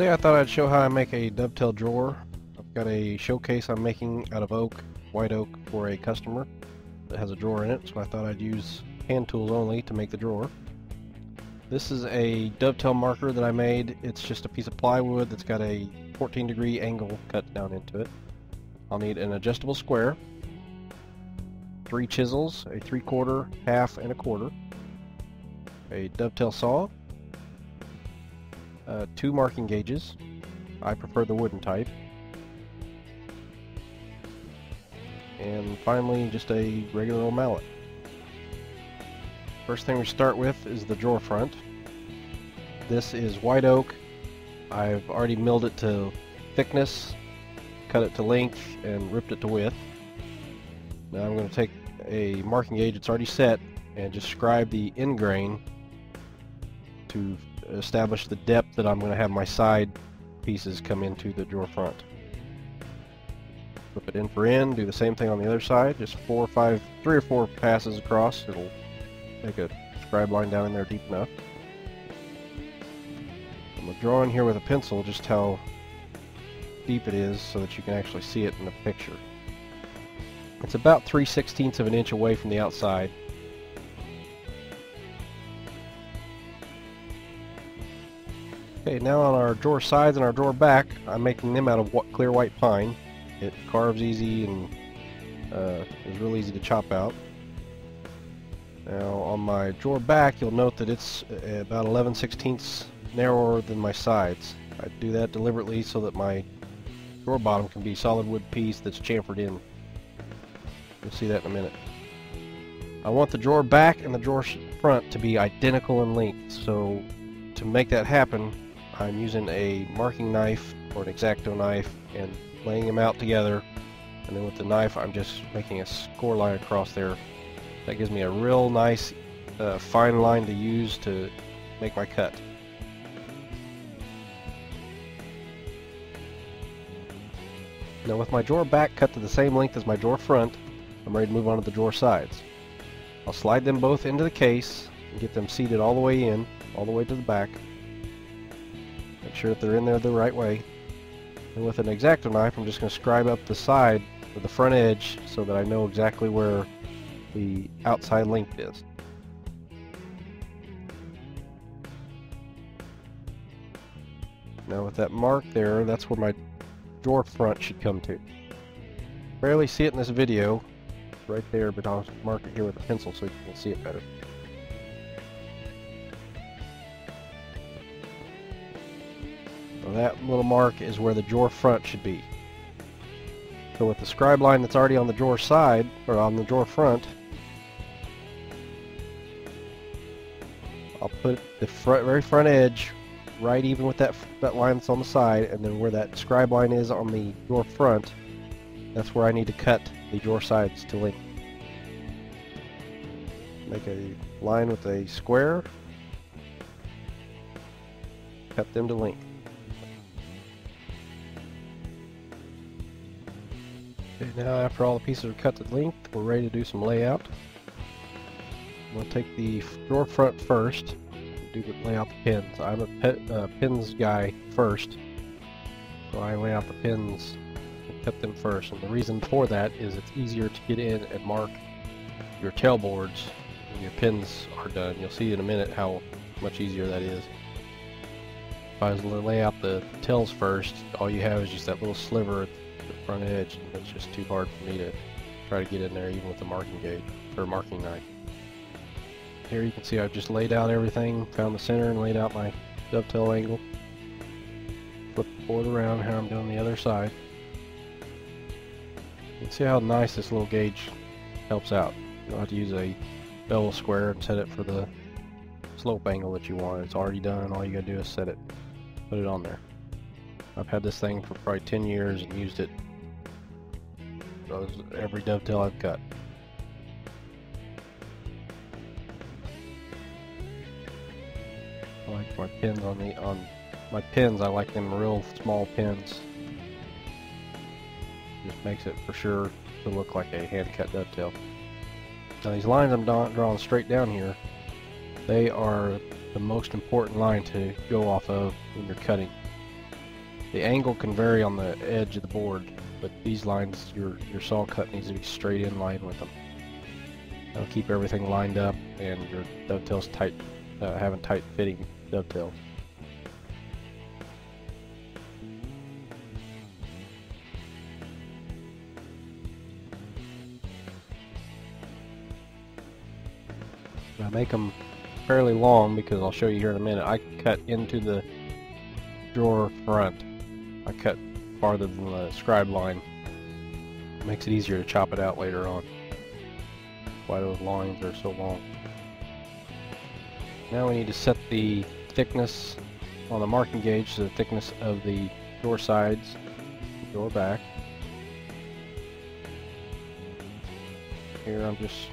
Today I thought I'd show how I make a dovetail drawer. I've got a showcase I'm making out of oak, white oak, for a customer that has a drawer in it, so I thought I'd use hand tools only to make the drawer. This is a dovetail marker that I made. It's just a piece of plywood that's got a 14-degree angle cut down into it. I'll need an adjustable square, 3 chisels, a 3/4, half, and a quarter, a dovetail saw, 2 marking gauges. I prefer the wooden type. And finally, just a regular old mallet. First thing we start with is the drawer front. This is white oak. I've already milled it to thickness, cut it to length, and ripped it to width. Now I'm going to take a marking gauge that's already set and just scribe the end grain to establish the depth that I'm going to have my side pieces come into the drawer front. Flip it end for end, do the same thing on the other side, just 3 or 4 passes across. It'll make a scribe line down in there deep enough. I'm going to draw in here with a pencil just how deep it is so that you can actually see it in the picture. It's about 3/16 of an inch away from the outside. Okay, now on our drawer sides and our drawer back, I'm making them out of clear white pine. It carves easy and is real easy to chop out. Now on my drawer back, you'll note that it's about 11/16 narrower than my sides. I do that deliberately so that my drawer bottom can be solid wood piece that's chamfered in. You'll see that in a minute. I want the drawer back and the drawer front to be identical in length, so to make that happen, I'm using a marking knife or an X-Acto knife and laying them out together, and then with the knife I'm just making a score line across there. That gives me a real nice fine line to use to make my cut. Now with my drawer back cut to the same length as my drawer front, I'm ready to move on to the drawer sides. I'll slide them both into the case and get them seated all the way in, all the way to the back. Make sure that they're in there the right way. And with an X-Acto knife, I'm just going to scribe up the side or the front edge so that I know exactly where the outside length is. Now with that mark there, that's where my drawer front should come to. Barely see it in this video, it's right there, but I'll mark it here with a pencil so you can see it better. That little mark is where the drawer front should be. So with the scribe line that's already on the drawer side, or on the drawer front, I'll put the very front edge right even with that line that's on the side, and then where that scribe line is on the drawer front, that's where I need to cut the drawer sides to length. Make a line with a square, cut them to length. Now after all the pieces are cut to length, we're ready to do some layout. I'm going to take the drawer front first, do the layout the pins. I'm a pins guy first, so I lay out the pins and cut them first. And the reason for that is it's easier to get in and mark your tail boards when your pins are done. You'll see in a minute how much easier that is. If I was to lay out the tails first, all you have is just that little sliver front edge, and it's just too hard for me to try to get in there even with the marking gauge or marking knife. Here you can see I've just laid out everything, found the center and laid out my dovetail angle. Flip the board around how I'm doing the other side. You can see how nice this little gauge helps out. You don't have to use a bevel square and set it for the slope angle that you want. It's already done. All you gotta do is set it, put it on there. I've had this thing for probably 10 years and used it every dovetail I've cut. I like my pins I like them real small pins. Just makes it for sure to look like a hand-cut dovetail. Now these lines I'm drawing straight down here, they are the most important line to go off of when you're cutting. The angle can vary on the edge of the board, but these lines, your saw cut needs to be straight in line with them. That'll keep everything lined up and your dovetails tight, having tight fitting dovetails. I make them fairly long because I'll show you here in a minute. I cut into the drawer front. I cut farther than the scribe line. It makes it easier to chop it out later on. Why those lines are so long. Now we need to set the thickness on the marking gauge to the thickness of the door sides, door back. Here I'm just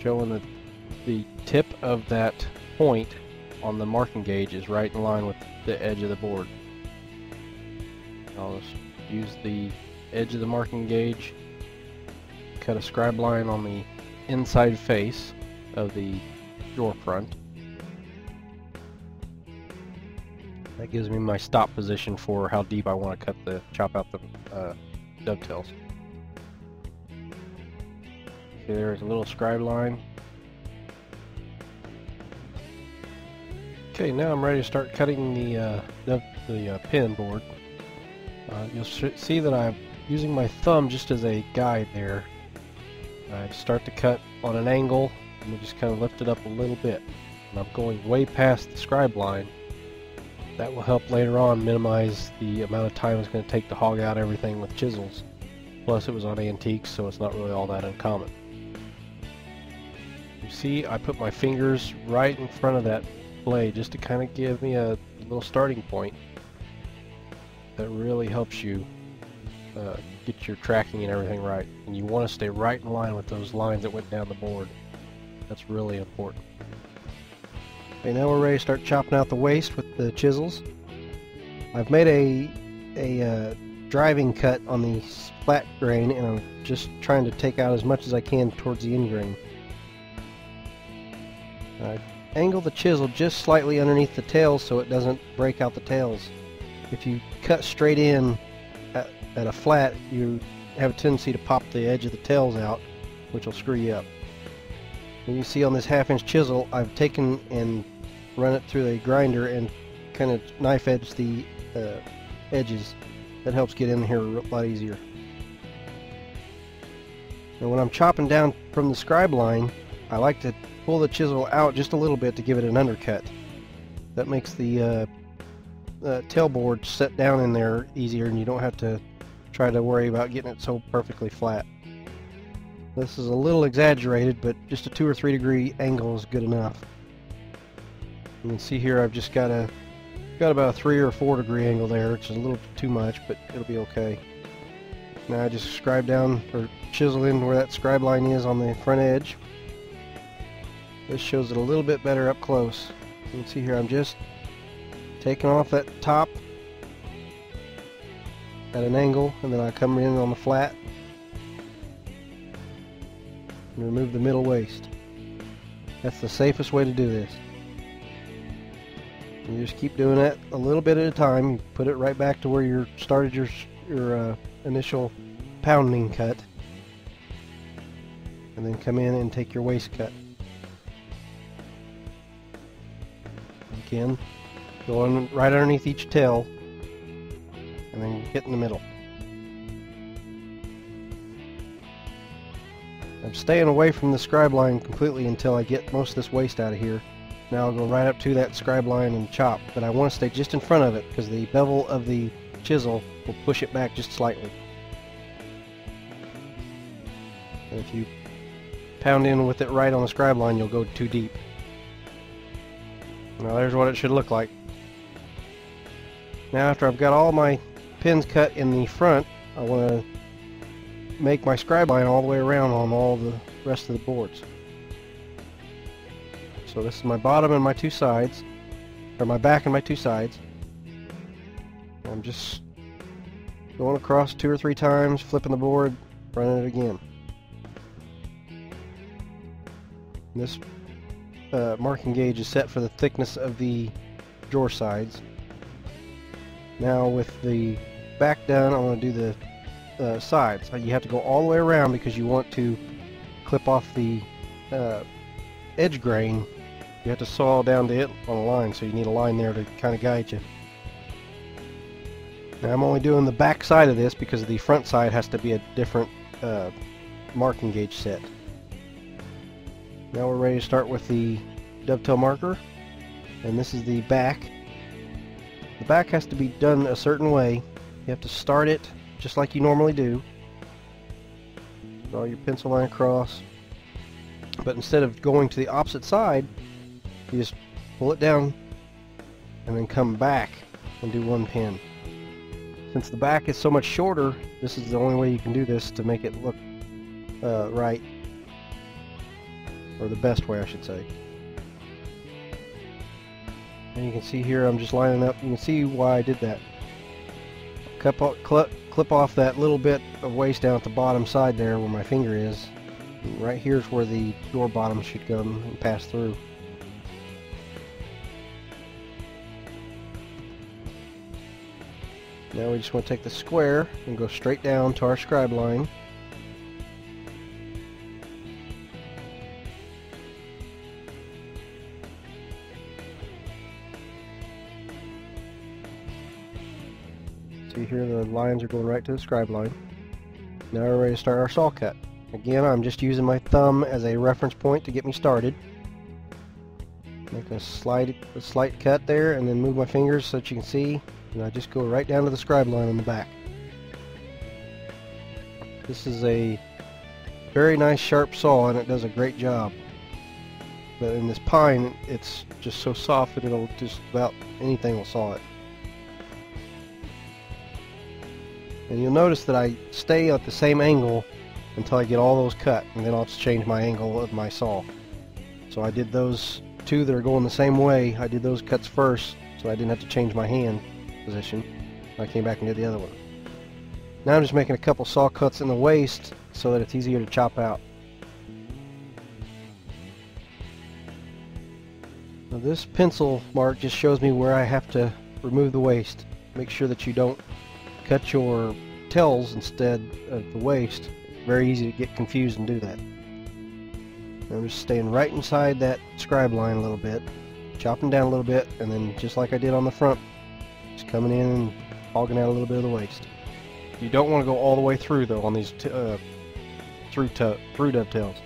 showing that the tip of that point on the marking gauge is right in line with the edge of the board. I'll just use the edge of the marking gauge, cut a scribe line on the inside face of the drawer front. That gives me my stop position for how deep I want to cut the chop out the dovetails. Okay, there's a little scribe line. Okay, now I'm ready to start cutting the pin board. You'll see that I'm using my thumb just as a guide there. I start to cut on an angle, and we just kind of lift it up a little bit. And I'm going way past the scribe line. That will help later on minimize the amount of time it's going to take to hog out everything with chisels. Plus it was on antiques, so it's not really all that uncommon. You see, I put my fingers right in front of that blade just to kind of give me a little starting point. That really helps you get your tracking and everything right, and you want to stay right in line with those lines that went down the board. That's really important. Okay, now we're ready to start chopping out the waste with the chisels. I've made a driving cut on the flat grain, and I'm just trying to take out as much as I can towards the end grain. I angle the chisel just slightly underneath the tails so it doesn't break out the tails. If you cut straight in at a flat, you have a tendency to pop the edge of the tails out, which will screw you up. And you see on this half-inch chisel, I've taken and run it through a grinder and kind of knife edge the edges. That helps get in here a lot easier. And when I'm chopping down from the scribe line, I like to pull the chisel out just a little bit to give it an undercut. That makes the tailboard set down in there easier, and you don't have to try to worry about getting it so perfectly flat. This is a little exaggerated, but just a 2 or 3 degree angle is good enough. You can see here I've just got about a 3 or 4 degree angle there, which is a little too much, but it'll be okay. Now I just scribe down or chisel in where that scribe line is on the front edge. This shows it a little bit better up close. You can see here I'm just taking off that top at an angle, and then I come in on the flat and remove the middle waist. That's the safest way to do this. You just keep doing that a little bit at a time. You put it right back to where you started your initial pounding cut, and then come in and take your waist cut. Again, going right underneath each tail, and then hit in the middle. I'm staying away from the scribe line completely until I get most of this waste out of here. Now I'll go right up to that scribe line and chop, but I want to stay just in front of it because the bevel of the chisel will push it back just slightly. And if you pound in with it right on the scribe line, you'll go too deep. Now there's what it should look like. Now after I've got all my pins cut in the front, I want to make my scribe line all the way around on all the rest of the boards. So this is my bottom and my two sides, or my back and my two sides. I'm just going across 2 or 3 times, flipping the board, running it again. And this marking gauge is set for the thickness of the drawer sides. Now with the back done, I want to do the sides. You have to go all the way around because you want to clip off the edge grain. You have to saw down to it on a line, so you need a line there to kind of guide you. Now I'm only doing the back side of this because the front side has to be a different marking gauge set. Now we're ready to start with the dovetail marker, and this is the back. The back has to be done a certain way. You have to start it just like you normally do. Draw your pencil line across, but instead of going to the opposite side, you just pull it down and then come back and do one pin. Since the back is so much shorter, this is the only way you can do this to make it look right, or the best way I should say. And you can see here I'm just lining up. You can see why I did that. Clip off that little bit of waste down at the bottom side there where my finger is. And right here is where the door bottom should come and pass through. Now we just want to take the square and go straight down to our scribe line. See here the lines are going right to the scribe line. Now we're ready to start our saw cut. Again, I'm just using my thumb as a reference point to get me started. Make a slight cut there and then move my fingers so that you can see. And I just go right down to the scribe line on the back. This is a very nice sharp saw and it does a great job. But in this pine, it's just so soft that it'll just about anything will saw it. And you'll notice that I stay at the same angle until I get all those cut, and then I'll just change my angle of my saw. So I did those two that are going the same way, I did those cuts first so I didn't have to change my hand position. I came back and did the other one. Now I'm just making a couple saw cuts in the waist so that it's easier to chop out. Now this pencil mark just shows me where I have to remove the waist. Make sure that you don't cut your tails instead of the waist. Very easy to get confused and do that. I'm just staying right inside that scribe line a little bit, chopping down a little bit, and then just like I did on the front, just coming in and hogging out a little bit of the waist. You don't want to go all the way through though on these through dovetails.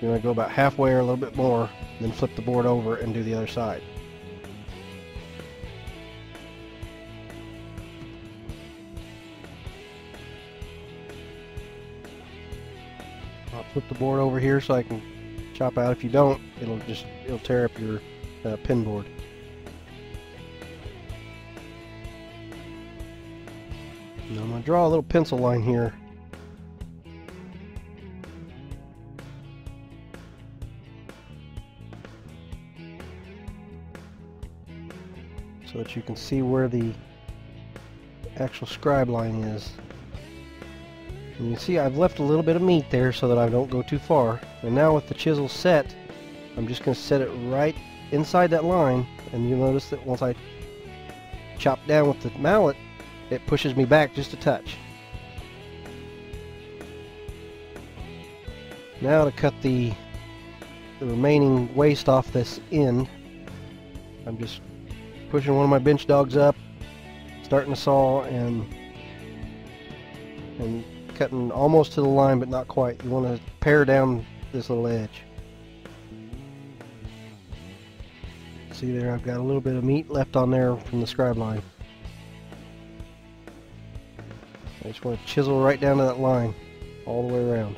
You want to go about halfway or a little bit more, then flip the board over and do the other side. I'll flip the board over here so I can chop out. If you don't, it'll tear up your pin board. Now I'm going to draw a little pencil line here. So that you can see where the actual scribe line is. And you can see I've left a little bit of meat there so that I don't go too far. And now with the chisel set, I'm just going to set it right inside that line. And you'll notice that once I chop down with the mallet, it pushes me back just a touch. Now to cut the remaining waist off this end, I'm just pushing one of my bench dogs up, starting the saw, and cutting almost to the line but not quite. You want to pare down this little edge. See there, I've got a little bit of meat left on there from the scribe line. I just want to chisel right down to that line all the way around.